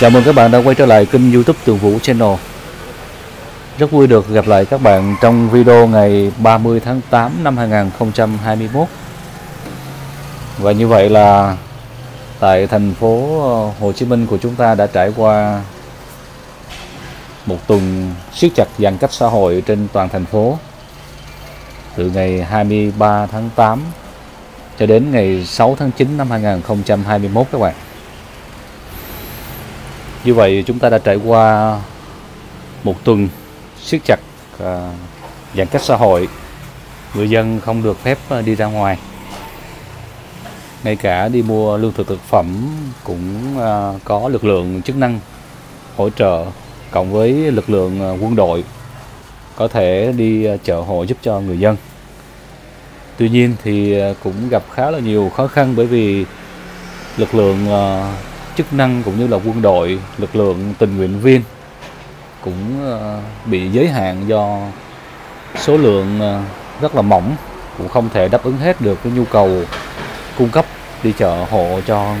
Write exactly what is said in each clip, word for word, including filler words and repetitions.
Chào mừng các bạn đã quay trở lại kênh YouTube Tường Vũ Channel. Rất vui được gặp lại các bạn trong video ngày ba mươi tháng tám năm hai nghìn không trăm hai mươi mốt. Và như vậy là tại thành phố Hồ Chí Minh của chúng ta đã trải qua một tuần siết chặt giãn cách xã hội trên toàn thành phố. Từ ngày hai mươi ba tháng tám cho đến ngày sáu tháng chín năm hai nghìn không trăm hai mươi mốt các bạn. Như vậy chúng ta đã trải qua một tuần siết chặt à, giãn cách xã hội. Người dân không được phép đi ra ngoài. Ngay cả đi mua lương thực thực phẩm cũng à, có lực lượng chức năng hỗ trợ cộng với lực lượng quân đội có thể đi chợ hộ giúp cho người dân. Tuy nhiên thì cũng gặp khá là nhiều khó khăn bởi vì lực lượng à, chức năng cũng như là quân đội, lực lượng tình nguyện viên cũng bị giới hạn do số lượng rất là mỏng, cũng không thể đáp ứng hết được cái nhu cầu cung cấp đi chợ hộ cho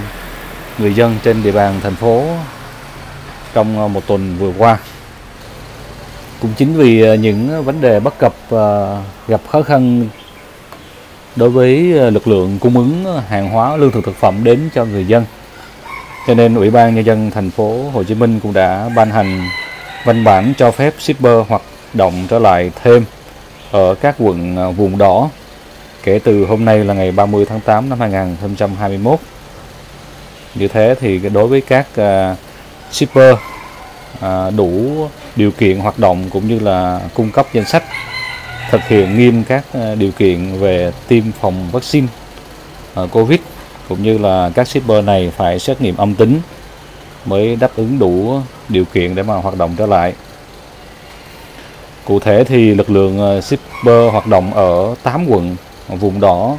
người dân trên địa bàn thành phố trong một tuần vừa qua. Cũng chính vì những vấn đề bất cập gặp khó khăn đối với lực lượng cung ứng hàng hóa lương thực thực phẩm đến cho người dân, cho nên Ủy ban Nhân dân thành phố Hồ Chí Minh cũng đã ban hành văn bản cho phép shipper hoạt động trở lại thêm ở các quận vùng đỏ kể từ hôm nay là ngày ba mươi tháng tám năm hai nghìn không trăm hai mươi mốt. Như thế thì đối với các shipper đủ điều kiện hoạt động cũng như là cung cấp danh sách thực hiện nghiêm các điều kiện về tiêm phòng vaccine Covid, cũng như là các shipper này phải xét nghiệm âm tính mới đáp ứng đủ điều kiện để mà hoạt động trở lại. Cụ thể thì lực lượng shipper hoạt động ở tám quận vùng đỏ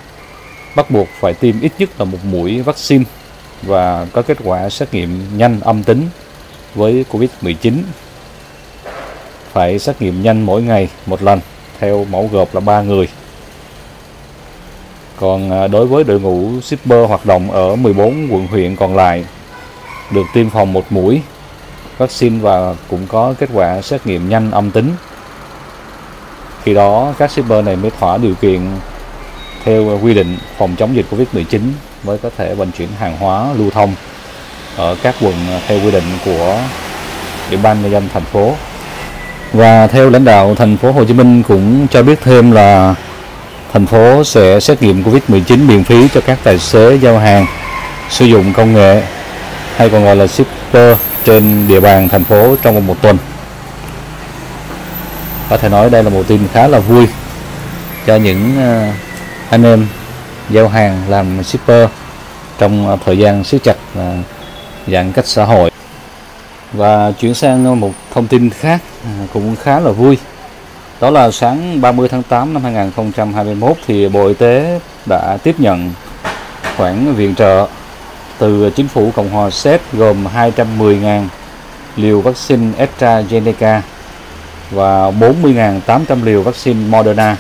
bắt buộc phải tiêm ít nhất là một mũi vaccine và có kết quả xét nghiệm nhanh âm tính với Covid mười chín. Phải xét nghiệm nhanh mỗi ngày một lần theo mẫu gộp là ba người. Còn đối với đội ngũ shipper hoạt động ở mười bốn quận huyện còn lại được tiêm phòng một mũi vaccine và cũng có kết quả xét nghiệm nhanh âm tính, khi đó các shipper này mới thỏa điều kiện theo quy định phòng chống dịch Covid mười chín mới có thể vận chuyển hàng hóa lưu thông ở các quận theo quy định của Ủy ban Nhân dân thành phố. Và theo lãnh đạo thành phố Hồ Chí Minh cũng cho biết thêm là thành phố sẽ xét nghiệm Covid mười chín miễn phí cho các tài xế giao hàng sử dụng công nghệ hay còn gọi là shipper trên địa bàn thành phố trong một tuần. Có thể nói đây là một tin khá là vui cho những anh em giao hàng làm shipper trong thời gian siết chặt giãn cách xã hội. Và chuyển sang một thông tin khác cũng khá là vui. Đó là sáng ba mươi tháng tám năm hai nghìn không trăm hai mươi mốt thì Bộ Y tế đã tiếp nhận khoản viện trợ từ chính phủ Cộng hòa Séc gồm hai trăm mười nghìn liều vaccine AstraZeneca và bốn mươi nghìn tám trăm liều vaccine Moderna.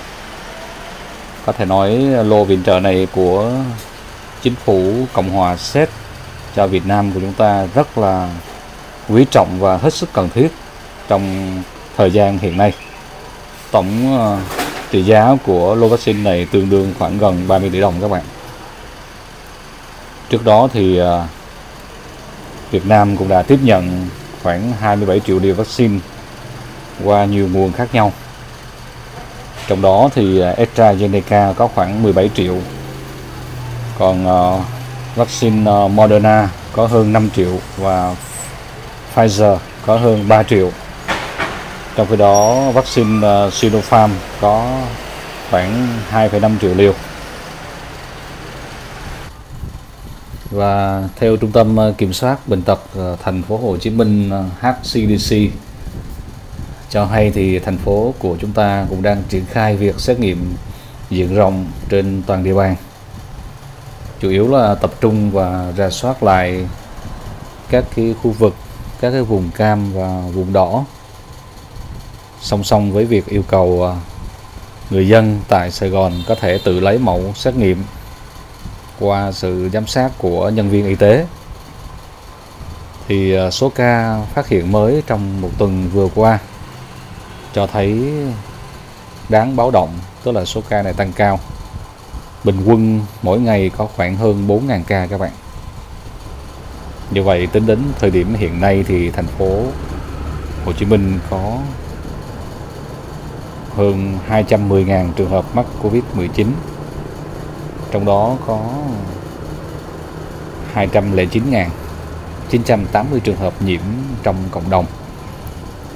Có thể nói lô viện trợ này của chính phủ Cộng hòa Séc cho Việt Nam của chúng ta rất là quý trọng và hết sức cần thiết trong thời gian hiện nay. Tổng trị giá của lô vaccine này tương đương khoảng gần ba mươi tỷ đồng các bạn. Trước đó thì Việt Nam cũng đã tiếp nhận khoảng hai mươi bảy triệu liều vaccine qua nhiều nguồn khác nhau. Trong đó thì AstraZeneca có khoảng mười bảy triệu, còn vaccine Moderna có hơn năm triệu và Pfizer có hơn ba triệu. Trong khi đó vaccine Sinopharm có khoảng hai phẩy năm triệu liều. Và theo Trung tâm Kiểm soát Bệnh tật thành phố Hồ Chí Minh H C D C cho hay thì thành phố của chúng ta cũng đang triển khai việc xét nghiệm diện rộng trên toàn địa bàn. Chủ yếu là tập trung và rà soát lại các cái khu vực, các cái vùng cam và vùng đỏ. Song song với việc yêu cầu người dân tại Sài Gòn có thể tự lấy mẫu xét nghiệm qua sự giám sát của nhân viên y tế, thì số ca phát hiện mới trong một tuần vừa qua cho thấy đáng báo động, tức là số ca này tăng cao. Bình quân mỗi ngày có khoảng hơn bốn nghìn ca các bạn. Như vậy tính đến thời điểm hiện nay thì thành phố Hồ Chí Minh có hơn hai trăm mười nghìn trường hợp mắc Covid mười chín. Trong đó có hai trăm lẻ chín nghìn chín trăm tám mươi trường hợp nhiễm trong cộng đồng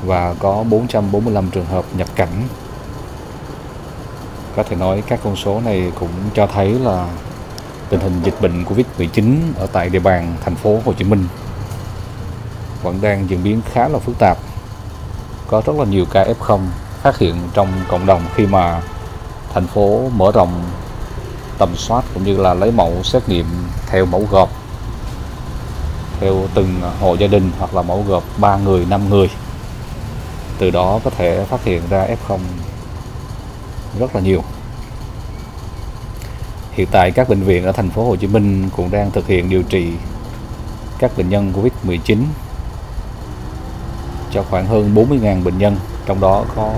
và có bốn trăm bốn mươi lăm trường hợp nhập cảnh. Có thể nói các con số này cũng cho thấy là tình hình dịch bệnh Covid mười chín ở tại địa bàn thành phố Hồ Chí Minh vẫn đang diễn biến khá là phức tạp. Có rất là nhiều ca ép không phát hiện trong cộng đồng khi mà thành phố mở rộng tầm soát cũng như là lấy mẫu xét nghiệm theo mẫu gộp, theo từng hộ gia đình hoặc là mẫu gộp ba người, năm người. Từ đó có thể phát hiện ra ép không rất là nhiều. Hiện tại các bệnh viện ở thành phố Hồ Chí Minh cũng đang thực hiện điều trị các bệnh nhân Covid mười chín cho khoảng hơn bốn mươi nghìn bệnh nhân, trong đó có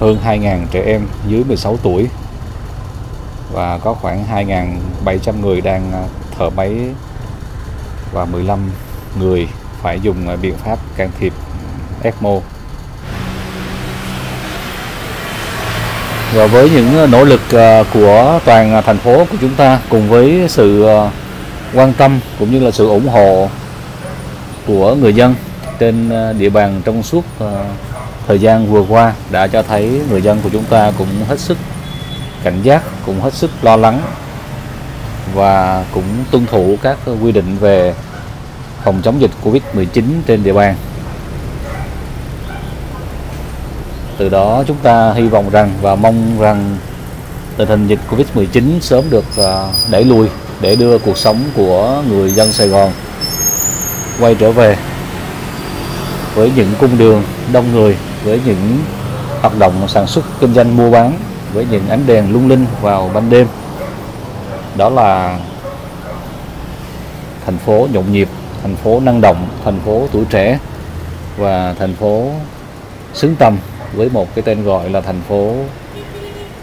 hơn hai nghìn trẻ em dưới mười sáu tuổi và có khoảng hai nghìn bảy trăm người đang thở máy và mười lăm người phải dùng biện pháp can thiệp e xê em o. Và với những nỗ lực của toàn thành phố của chúng ta cùng với sự quan tâm cũng như là sự ủng hộ của người dân trên địa bàn trong suốt thời gian vừa qua đã cho thấy người dân của chúng ta cũng hết sức cảnh giác, cũng hết sức lo lắng và cũng tuân thủ các quy định về phòng chống dịch Covid mười chín trên địa bàn. Từ đó chúng ta hy vọng rằng và mong rằng tình hình dịch Covid mười chín sớm được đẩy lùi để đưa cuộc sống của người dân Sài Gòn quay trở về với những cung đường đông người, với những hoạt động sản xuất kinh doanh mua bán, với những ánh đèn lung linh vào ban đêm. Đó là thành phố nhộn nhịp, thành phố năng động, thành phố tuổi trẻ và thành phố xứng tầm với một cái tên gọi là thành phố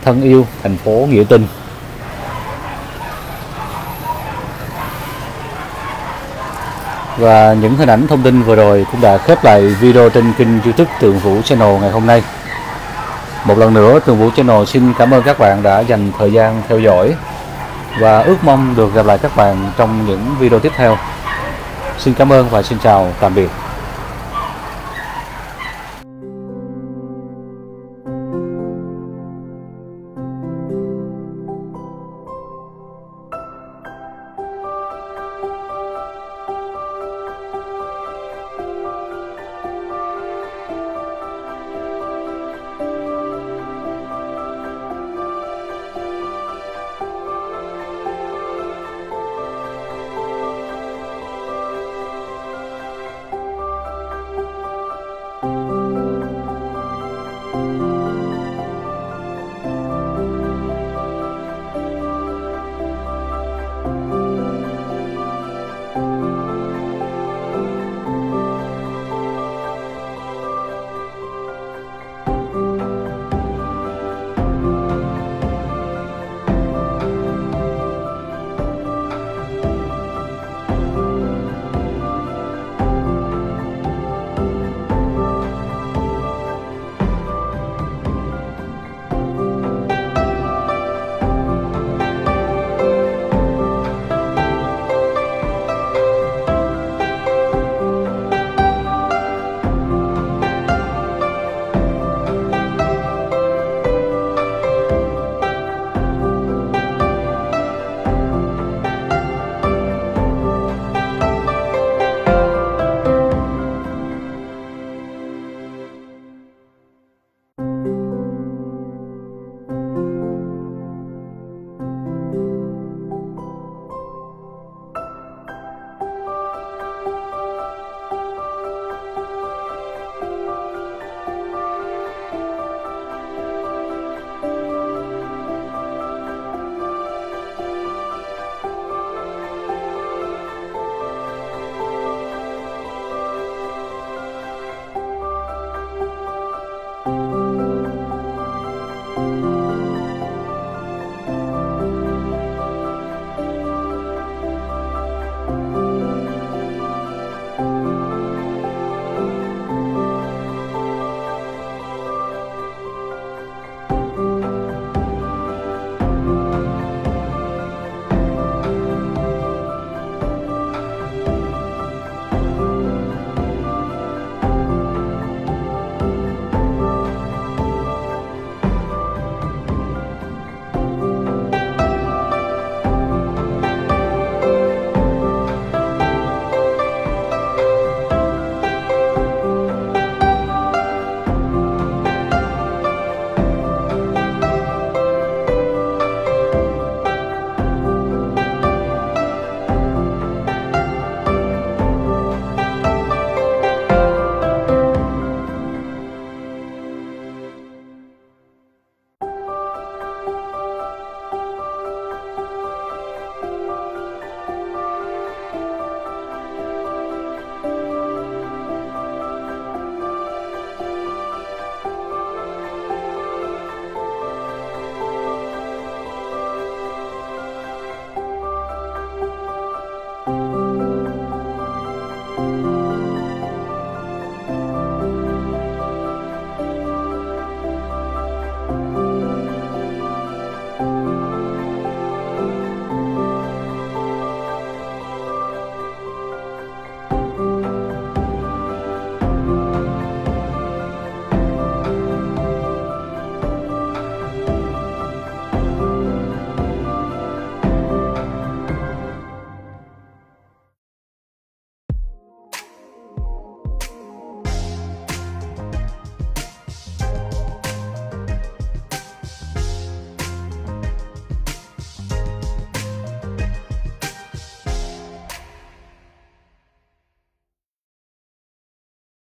thân yêu, thành phố nghĩa tình. Và những hình ảnh thông tin vừa rồi cũng đã khép lại video trên kênh YouTube Tường Vũ Channel ngày hôm nay. Một lần nữa, Tường Vũ Channel xin cảm ơn các bạn đã dành thời gian theo dõi và ước mong được gặp lại các bạn trong những video tiếp theo. Xin cảm ơn và xin chào, tạm biệt.